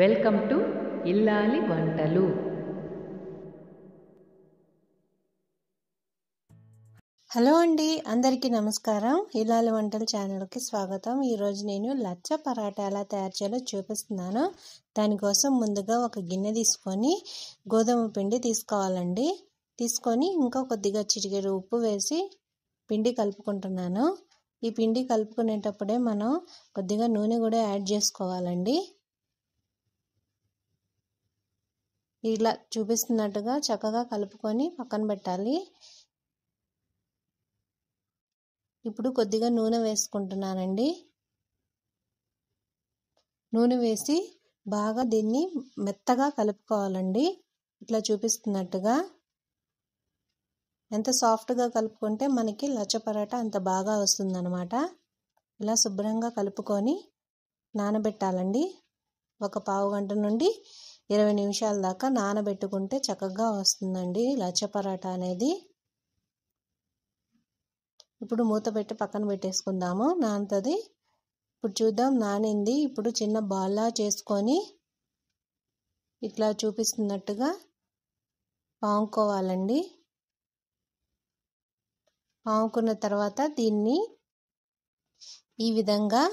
Welcome to ఇల్లాలి వంటలు. Hello అండి, అందరికీ నమస్కారం. ఇల్లాలి వంటల ఛానల్కి స్వాగతం. ఈరోజు నేను లచ్చ పరాటా ఎలా తయారు చేయాలో చూపిస్తున్నాను. దానికోసం ముందుగా ఒక గిన్నె తీసుకొని గోధుమ పిండి తీసుకోవాలండి. తీసుకొని ఇంకా కొద్దిగా చిటికెడు ఉప్పు వేసి పిండి కలుపుకుంటున్నాను. ఈ పిండి కలుపుకునేటప్పుడే మనం కొద్దిగా నూనె కూడా యాడ్ చేసుకోవాలండి. ఇలా చూపిస్తున్నట్టుగా చక్కగా కలుపుకొని పక్కన పెట్టాలి. ఇప్పుడు కొద్దిగా నూనె వేసుకుంటున్నానండి. నూనె వేసి బాగా దీన్ని మెత్తగా కలుపుకోవాలండి. ఇట్లా చూపిస్తున్నట్టుగా ఎంత సాఫ్ట్గా కలుపుకుంటే మనకి లచ్చ పరాటా అంత బాగా వస్తుందన్నమాట. ఇలా శుభ్రంగా కలుపుకొని నానబెట్టాలండి. ఒక పావు గంట నుండి 20 నిమిషాల దాకా నానబెట్టుకుంటే చక్కగా వస్తుందండి లచ్చ పరాటా అనేది. ఇప్పుడు మూత పెట్టి పక్కన పెట్టేసుకుందాము, నానుతుంది. ఇప్పుడు చూద్దాం, నానింది. ఇప్పుడు చిన్న బాల్లా చేసుకొని ఇట్లా చూపిస్తున్నట్టుగా పాముకోవాలండి. పాముకున్న తర్వాత దీన్ని ఈ విధంగా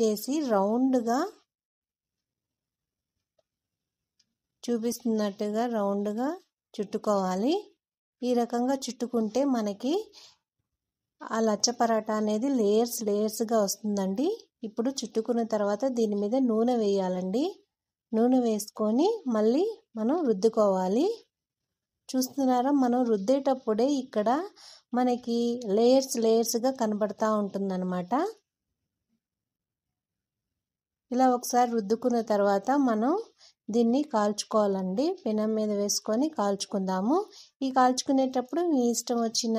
చేసి రౌండ్గా చూపిస్తున్నట్టుగా రౌండ్గా చుట్టుకోవాలి. ఈ రకంగా చుట్టుకుంటే మనకి ఆ లచ్చ పరాటా అనేది లేయర్స్ లేయర్స్గా వస్తుందండి. ఇప్పుడు చుట్టుకున్న తర్వాత దీని మీద నూనె వేయాలండి. నూనె వేసుకొని మళ్ళీ మనం రుద్దుకోవాలి. చూస్తున్నారా, మనం రుద్దేటప్పుడే ఇక్కడ మనకి లేయర్స్ లేయర్స్గా కనబడతా ఉంటుందన్నమాట. ఇలా ఒకసారి రుద్దుకున్న తర్వాత మనం దీన్ని కాల్చుకోవాలండి. పెనం మీద వేసుకొని కాల్చుకుందాము. ఈ కాల్చుకునేటప్పుడు మీ ఇష్టం వచ్చిన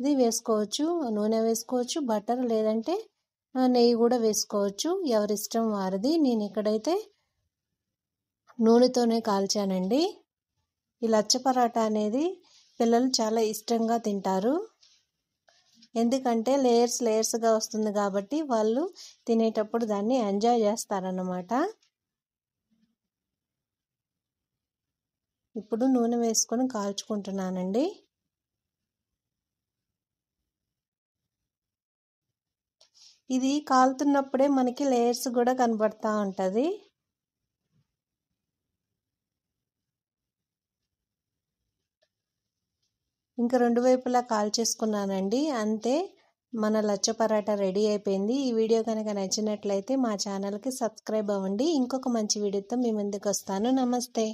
ఇది వేసుకోవచ్చు, నూనె వేసుకోవచ్చు, బటర్ లేదంటే నెయ్యి కూడా వేసుకోవచ్చు, ఎవరిష్టం వారిది. నేను ఇక్కడైతే నూనెతోనే కాల్చానండి. ఈ లచ్చ పరాటా అనేది పిల్లలు చాలా ఇష్టంగా తింటారు. ఎందుకంటే లేయర్స్ లేయర్స్గా వస్తుంది కాబట్టి వాళ్ళు తినేటప్పుడు దాన్ని ఎంజాయ్ చేస్తారన్నమాట. ఇప్పుడు నూనె వేసుకొని కాల్చుకుంటున్నానండి. ఇది కాలుతున్నప్పుడే మనకి లేయర్స్ కూడా కనబడతా ఉంటుంది. ఇంకా రెండు వైపులా కాల్చేసుకున్నానండి. అంతే, మన లచ్చ పరాటా రెడీ అయిపోయింది. ఈ వీడియో కనుక నచ్చినట్లయితే మా ఛానల్కి సబ్స్క్రైబ్ అవ్వండి. ఇంకొక మంచి వీడియోతో మీ ముందుకు వస్తాను. నమస్తే.